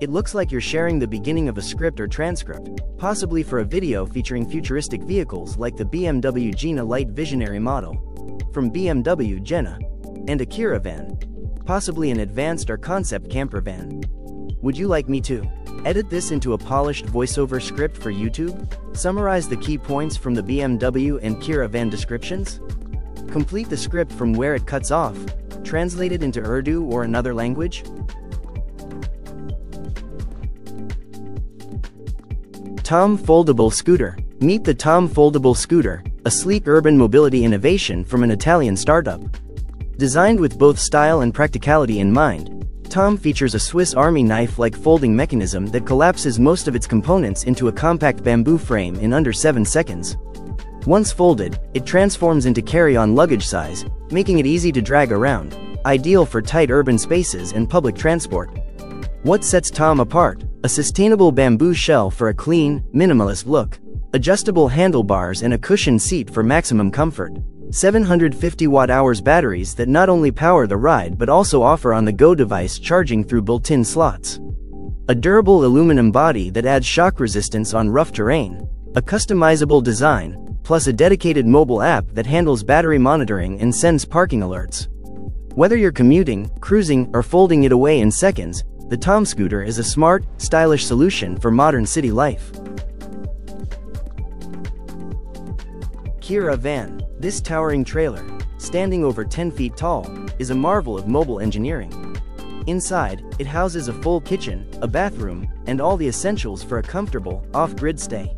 It looks like you're sharing the beginning of a script or transcript, possibly for a video featuring futuristic vehicles like the BMW Gina Light Visionary model from BMW Gina, and a Kira Van, possibly an advanced or concept camper van. Would you like me to edit this into a polished voiceover script for YouTube, summarize the key points from the BMW and Kira Van descriptions, complete the script from where it cuts off, translate it into Urdu or another language? Tom Foldable Scooter. Meet the Tom Foldable Scooter, a sleek urban mobility innovation from an Italian startup. Designed with both style and practicality in mind, Tom features a Swiss Army knife-like folding mechanism that collapses most of its components into a compact bamboo frame in under 7 seconds. Once folded, it transforms into carry-on luggage size, making it easy to drag around, ideal for tight urban spaces and public transport. What sets Tom apart? A sustainable bamboo shell for a clean, minimalist look, adjustable handlebars and a cushioned seat for maximum comfort, 750 watt-hours batteries that not only power the ride but also offer on-the-go device charging through built-in slots, a durable aluminum body that adds shock resistance on rough terrain, a customizable design, plus a dedicated mobile app that handles battery monitoring and sends parking alerts. Whether you're commuting, cruising, or folding it away in seconds, the Tom Scooter is a smart, stylish solution for modern city life. Kira Van. This towering trailer, standing over 10 feet tall, is a marvel of mobile engineering. Inside, it houses a full kitchen, a bathroom, and all the essentials for a comfortable, off-grid stay.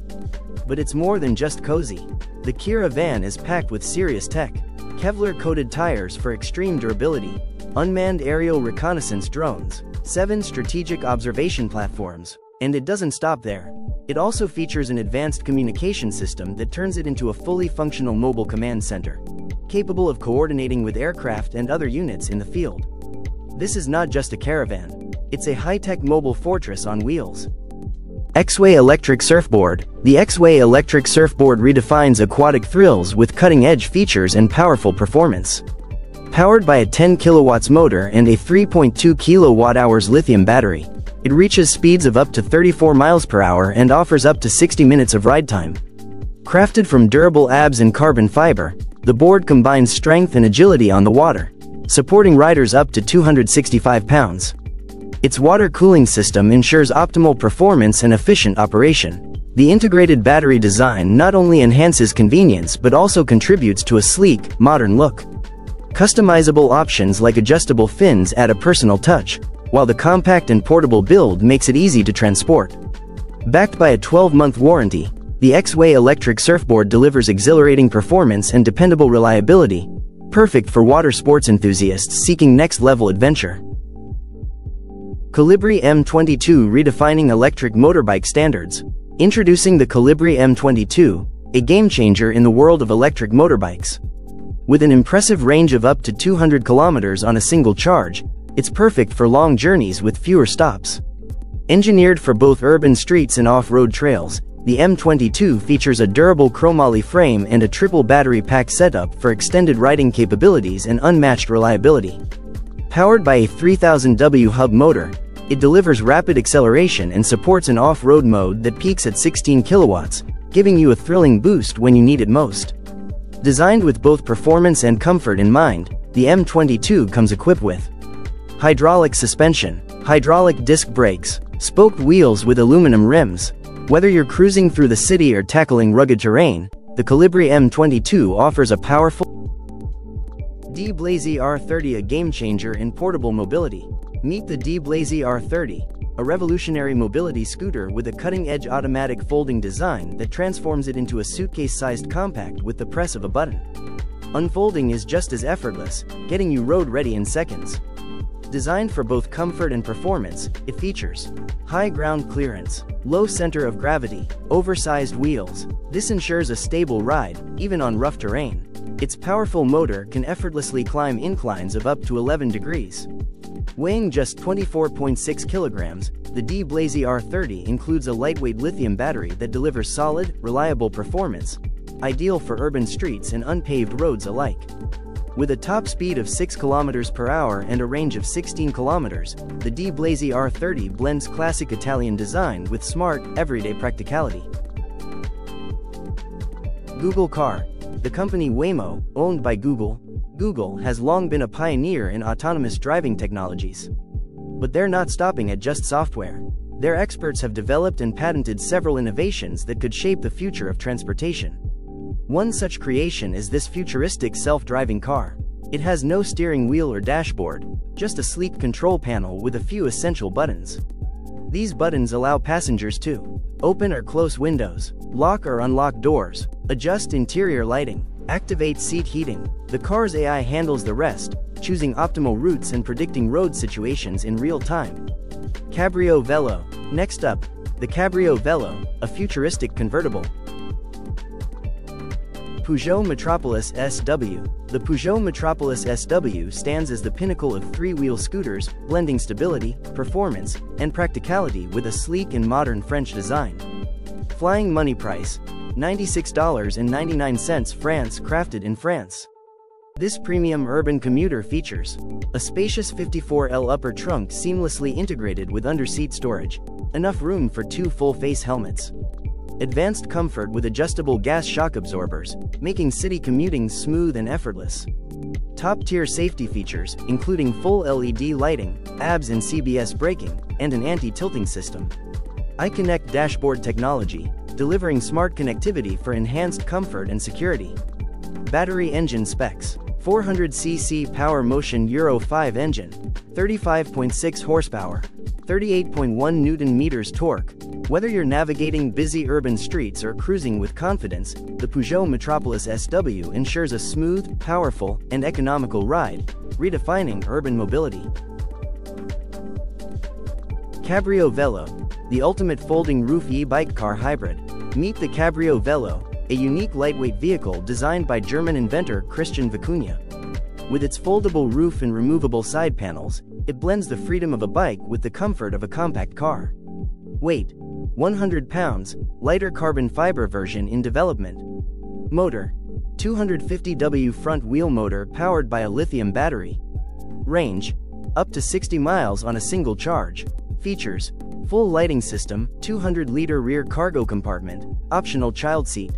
But it's more than just cozy. The Kira Van is packed with serious tech. Kevlar-coated tires for extreme durability, unmanned aerial reconnaissance drones, 7 strategic observation platforms, and it doesn't stop there. It also features an advanced communication system that turns it into a fully functional mobile command center, capable of coordinating with aircraft and other units in the field. This is not just a caravan, it's a high-tech mobile fortress on wheels. Exway Electric Surfboard. The Exway Electric Surfboard redefines aquatic thrills with cutting-edge features and powerful performance. Powered by a 10 kilowatts motor and a 3.2 kilowatt-hours lithium battery, it reaches speeds of up to 34 miles per hour and offers up to 60 minutes of ride time. Crafted from durable ABS and carbon fiber, the board combines strength and agility on the water, supporting riders up to 265 pounds. Its water cooling system ensures optimal performance and efficient operation. The integrated battery design not only enhances convenience but also contributes to a sleek, modern look. Customizable options like adjustable fins add a personal touch, while the compact and portable build makes it easy to transport. Backed by a 12-month warranty, the Exway Electric Surfboard delivers exhilarating performance and dependable reliability, perfect for water sports enthusiasts seeking next-level adventure. Colibri M22 redefining electric motorbike standards. Introducing the Colibri M22, a game-changer in the world of electric motorbikes. With an impressive range of up to 200 kilometers on a single charge, it's perfect for long journeys with fewer stops. Engineered for both urban streets and off-road trails, the M22 features a durable chromoly frame and a triple battery pack setup for extended riding capabilities and unmatched reliability. Powered by a 3000W hub motor, it delivers rapid acceleration and supports an off-road mode that peaks at 16 kilowatts, giving you a thrilling boost when you need it most. Designed with both performance and comfort in mind, the M22 comes equipped with hydraulic suspension, hydraulic disc brakes, spoked wheels with aluminum rims. Whether you're cruising through the city or tackling rugged terrain, the Colibri M22 offers a powerful D-Blazy R30, a game-changer in portable mobility. Meet the D-Blazy R30, a revolutionary mobility scooter with a cutting-edge automatic folding design that transforms it into a suitcase-sized compact with the press of a button. Unfolding is just as effortless, getting you road-ready in seconds. Designed for both comfort and performance, it features high ground clearance, low center of gravity, oversized wheels. This ensures a stable ride, even on rough terrain. Its powerful motor can effortlessly climb inclines of up to 11 degrees. Weighing just 24.6 kilograms, the D-Blazy R30 includes a lightweight lithium battery that delivers solid, reliable performance, ideal for urban streets and unpaved roads alike. With a top speed of 6 km per hour and a range of 16 km, the D-Blazy R30 blends classic Italian design with smart, everyday practicality. Google Car. The company Waymo, owned by Google has long been a pioneer in autonomous driving technologies. But they're not stopping at just software. Their experts have developed and patented several innovations that could shape the future of transportation. One such creation is this futuristic self-driving car. It has no steering wheel or dashboard, just a sleek control panel with a few essential buttons. These buttons allow passengers to open or close windows, lock or unlock doors, adjust interior lighting, activate seat heating. The car's AI handles the rest, choosing optimal routes and predicting road situations in real time. Cabrio Velo. Next up, the Cabrio Velo, a futuristic convertible. Peugeot Metropolis SW. The Peugeot Metropolis SW stands as the pinnacle of three-wheel scooters, blending stability, performance, and practicality with a sleek and modern French design. Flying money price: $96.99 francs, crafted in France. This premium urban commuter features a spacious 54L upper trunk seamlessly integrated with under-seat storage, enough room for 2 full-face helmets. Advanced comfort with adjustable gas shock absorbers, making city commuting smooth and effortless. Top-tier safety features, including full LED lighting, ABS and CBS braking, and an anti-tilting system. iConnect dashboard technology, delivering smart connectivity for enhanced comfort and security. Battery engine specs: 400cc Power Motion Euro 5 engine, 35.6 horsepower, 38.1 Newton-meters torque. Whether you're navigating busy urban streets or cruising with confidence, the Peugeot Metropolis SW ensures a smooth, powerful, and economical ride, redefining urban mobility. Cabrio Velo, the ultimate folding roof e-bike car hybrid. Meet the Cabrio Velo, a unique lightweight vehicle designed by German inventor Christian Vicunia. With its foldable roof and removable side panels, it blends the freedom of a bike with the comfort of a compact car. Weight: 100 pounds, lighter carbon fiber version in development. Motor: 250W front-wheel motor powered by a lithium battery. Range: up to 60 miles on a single charge. Features: full lighting system, 200-liter rear cargo compartment, optional child seat.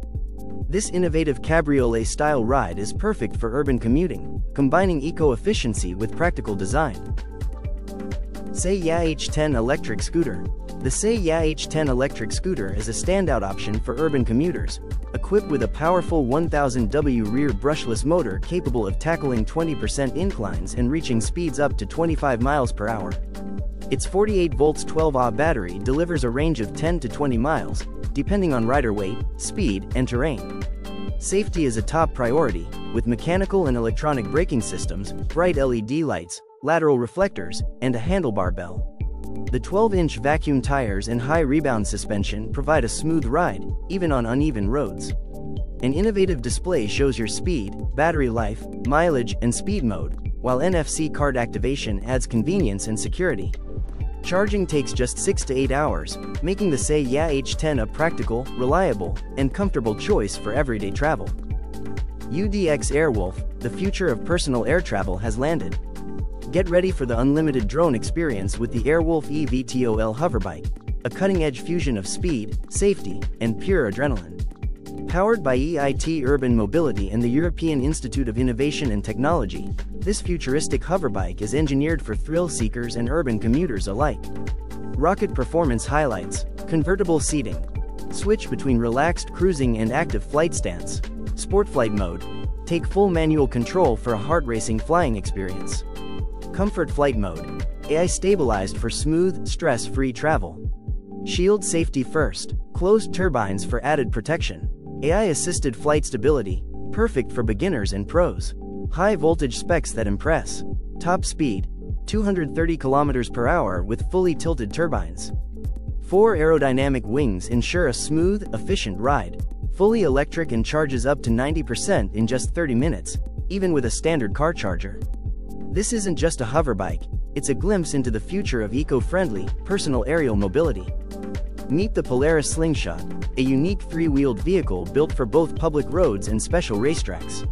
This innovative cabriolet-style ride is perfect for urban commuting, combining eco-efficiency with practical design. SEIYAH 10 Electric Scooter. The SEIYAH 10 electric scooter is a standout option for urban commuters, equipped with a powerful 1000W rear brushless motor capable of tackling 20% inclines and reaching speeds up to 25 miles per hour. Its 48 volts 12Ah battery delivers a range of 10 to 20 miles, depending on rider weight, speed, and terrain. Safety is a top priority, with mechanical and electronic braking systems, bright LED lights, lateral reflectors, and a handlebar bell. The 12-inch vacuum tires and high rebound suspension provide a smooth ride, even on uneven roads. An innovative display shows your speed, battery life, mileage, and speed mode, while NFC card activation adds convenience and security. Charging takes just 6 to 8 hours, making the SEIYAH 10 a practical, reliable, and comfortable choice for everyday travel. UDX Airwolf, the future of personal air travel has landed. Get ready for the unlimited drone experience with the Airwolf EVTOL hoverbike, a cutting-edge fusion of speed, safety, and pure adrenaline. Powered by EIT Urban Mobility and the European Institute of Innovation and Technology, this futuristic hoverbike is engineered for thrill seekers and urban commuters alike. Rocket performance highlights: convertible seating, switch between relaxed cruising and active flight stance, sport flight mode, take full manual control for a heart-racing flying experience. Comfort flight mode, AI stabilized for smooth, stress-free travel. Shield safety first, closed turbines for added protection. AI-assisted flight stability, perfect for beginners and pros. High voltage specs that impress. Top speed, 230 km per hour with fully tilted turbines. Four aerodynamic wings ensure a smooth, efficient ride, fully electric and charges up to 90% in just 30 minutes, even with a standard car charger. This isn't just a hoverbike, it's a glimpse into the future of eco-friendly, personal aerial mobility. Meet the Polaris Slingshot, a unique three-wheeled vehicle built for both public roads and special racetracks.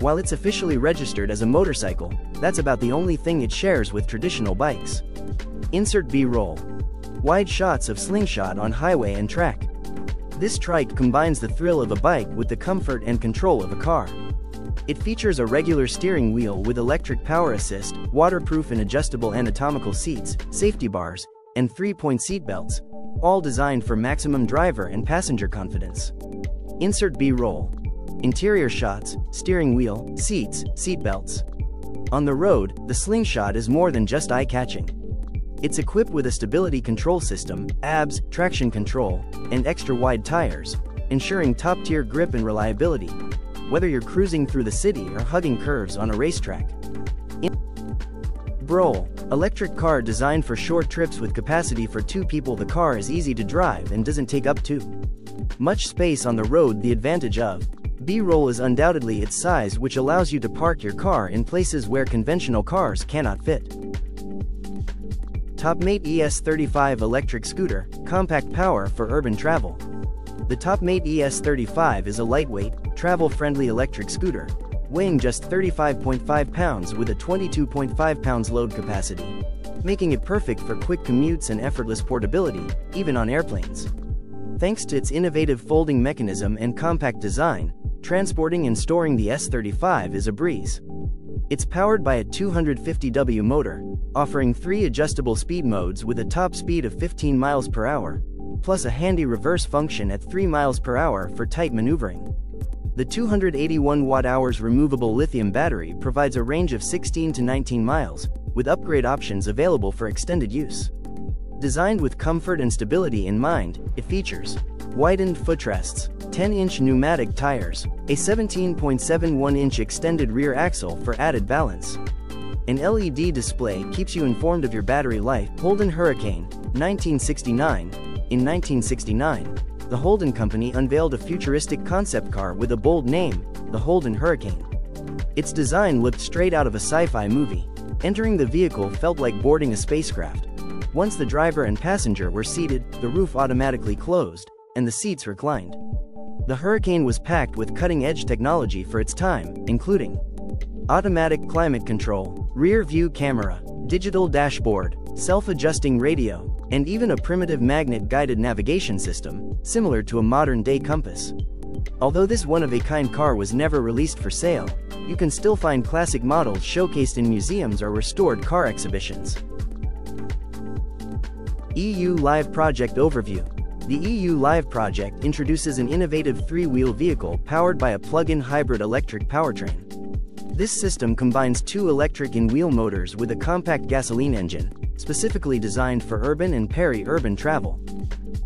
While it's officially registered as a motorcycle, that's about the only thing it shares with traditional bikes. Insert B-roll. Wide shots of Slingshot on highway and track. This trike combines the thrill of a bike with the comfort and control of a car. It features a regular steering wheel with electric power assist, waterproof and adjustable anatomical seats, safety bars, and three-point seatbelts, all designed for maximum driver and passenger confidence. Insert B-roll. Interior shots, steering wheel, seats, seatbelts. On the road, the Slingshot is more than just eye-catching. It's equipped with a stability control system, ABS, traction control, and extra-wide tires, ensuring top-tier grip and reliability, whether you're cruising through the city or hugging curves on a racetrack. Broll, electric car designed for short trips with capacity for two people. The car is easy to drive and doesn't take up too much space on the road. The advantage of B-roll is undoubtedly its size, which allows you to park your car in places where conventional cars cannot fit. Topmate ES35 electric scooter, compact power for urban travel. The Topmate ES35 is a lightweight, travel-friendly electric scooter, weighing just 35.5 pounds with a 22.5 pounds load capacity, making it perfect for quick commutes and effortless portability, even on airplanes. Thanks to its innovative folding mechanism and compact design, transporting and storing the S35 is a breeze. It's powered by a 250W motor, offering three adjustable speed modes with a top speed of 15 miles per hour, plus a handy reverse function at 3 miles per hour for tight maneuvering. The 281 watt-hours removable lithium battery provides a range of 16 to 19 miles, with upgrade options available for extended use. Designed with comfort and stability in mind, it features widened footrests, 10-inch pneumatic tires, a 17.71-inch extended rear axle for added balance. An LED display keeps you informed of your battery life. Holden Hurricane, 1969. In 1969, the Holden company unveiled a futuristic concept car with a bold name, the Holden Hurricane. Its design looked straight out of a sci-fi movie. Entering the vehicle felt like boarding a spacecraft. Once the driver and passenger were seated, the roof automatically closed, and the seats reclined. The Hurricane was packed with cutting-edge technology for its time, including automatic climate control, rear-view camera, digital dashboard, self-adjusting radio, and even a primitive magnet-guided navigation system, similar to a modern-day compass. Although this one-of-a-kind car was never released for sale, you can still find classic models showcased in museums or restored car exhibitions. EU Live Project Overview. The EU Live Project introduces an innovative three-wheel vehicle powered by a plug-in hybrid electric powertrain. This system combines two electric in-wheel motors with a compact gasoline engine, specifically designed for urban and peri-urban travel.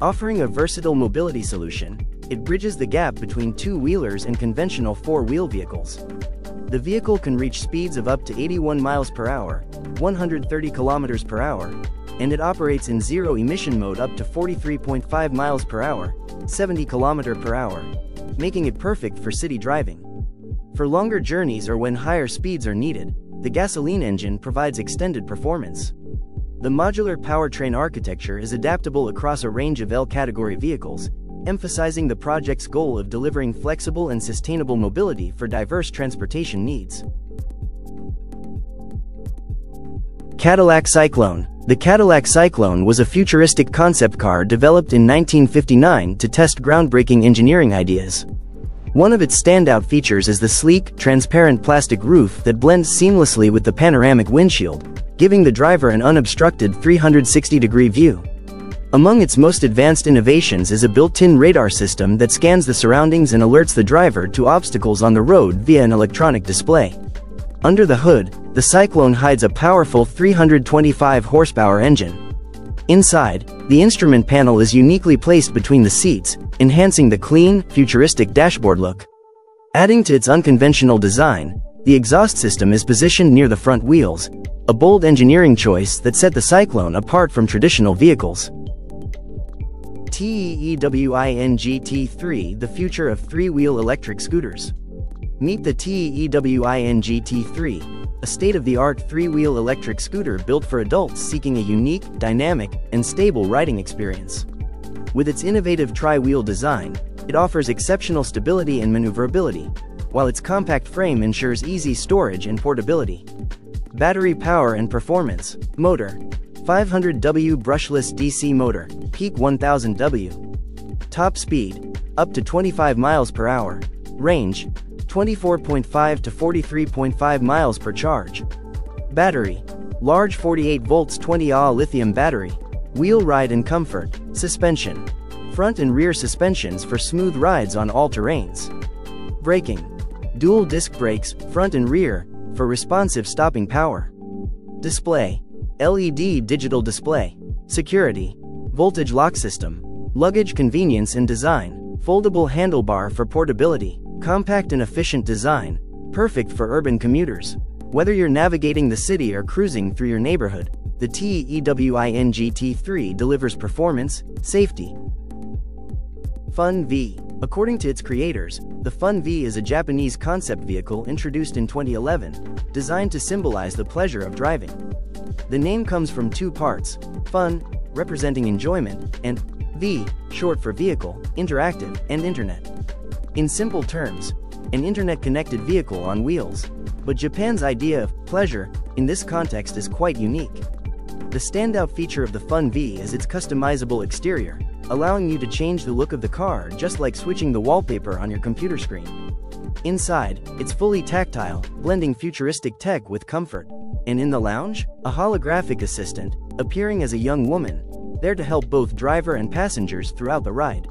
Offering a versatile mobility solution, it bridges the gap between two-wheelers and conventional four-wheel vehicles. The vehicle can reach speeds of up to 81 miles per hour, 130 kilometers per hour, and it operates in zero-emission mode up to 43.5 miles per hour, 70 kilometers per hour, making it perfect for city driving. For longer journeys or when higher speeds are needed, the gasoline engine provides extended performance. The modular powertrain architecture is adaptable across a range of L-category vehicles, emphasizing the project's goal of delivering flexible and sustainable mobility for diverse transportation needs. Cadillac Cyclone. The Cadillac Cyclone was a futuristic concept car developed in 1959 to test groundbreaking engineering ideas. One of its standout features is the sleek, transparent plastic roof that blends seamlessly with the panoramic windshield, giving the driver an unobstructed 360-degree view. Among its most advanced innovations is a built-in radar system that scans the surroundings and alerts the driver to obstacles on the road via an electronic display. Under the hood, the Cyclone hides a powerful 325-horsepower engine. Inside, the instrument panel is uniquely placed between the seats, enhancing the clean, futuristic dashboard look. Adding to its unconventional design, the exhaust system is positioned near the front wheels, a bold engineering choice that set the Cyclone apart from traditional vehicles. TEEWING T3, the future of three-wheel electric scooters. Meet the TEEWING T3, a state-of-the-art three-wheel electric scooter built for adults seeking a unique, dynamic, and stable riding experience. With its innovative tri-wheel design, it offers exceptional stability and maneuverability, while its compact frame ensures easy storage and portability. Battery power and performance. Motor: 500W brushless DC motor, peak 1000W. Top speed: up to 25 miles per hour. Range: 24.5 to 43.5 miles per charge. Battery: large 48 volts 20Ah lithium battery. Wheel ride and comfort. Suspension: front and rear suspensions for smooth rides on all terrains. Braking: dual disc brakes, front and rear, for responsive stopping power. Display: LED digital display. Security: voltage lock system. Luggage convenience and design: foldable handlebar for portability. Compact and efficient design, perfect for urban commuters. Whether you're navigating the city or cruising through your neighborhood, the TEEWING T3 delivers performance, safety. Fun V. According to its creators, the Fun V is a Japanese concept vehicle introduced in 2011, designed to symbolize the pleasure of driving. The name comes from two parts: fun, representing enjoyment, and V, short for vehicle, interactive, and internet. In simple terms, an internet-connected vehicle on wheels. But Japan's idea of pleasure in this context is quite unique. The standout feature of the Fun V is its customizable exterior, allowing you to change the look of the car just like switching the wallpaper on your computer screen. Inside, it's fully tactile, blending futuristic tech with comfort. And in the lounge, a holographic assistant, appearing as a young woman, there to help both driver and passengers throughout the ride.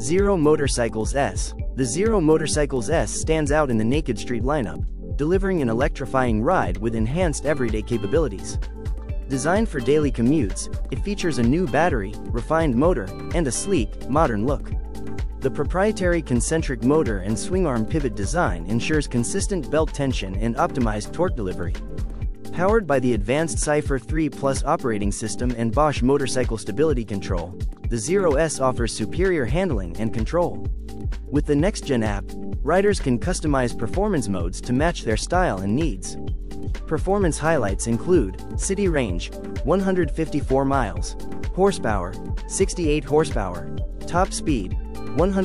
Zero Motorcycles S. The Zero Motorcycles S stands out in the Naked Street lineup, delivering an electrifying ride with enhanced everyday capabilities. Designed for daily commutes, it features a new battery, refined motor, and a sleek, modern look. The proprietary concentric motor and swingarm pivot design ensures consistent belt tension and optimized torque delivery. Powered by the advanced Cypher 3+ operating system and Bosch motorcycle stability control, the Zero S offers superior handling and control. With the next-gen app, riders can customize performance modes to match their style and needs. Performance highlights include: city range, 154 miles, horsepower, 68 horsepower, top speed, 100.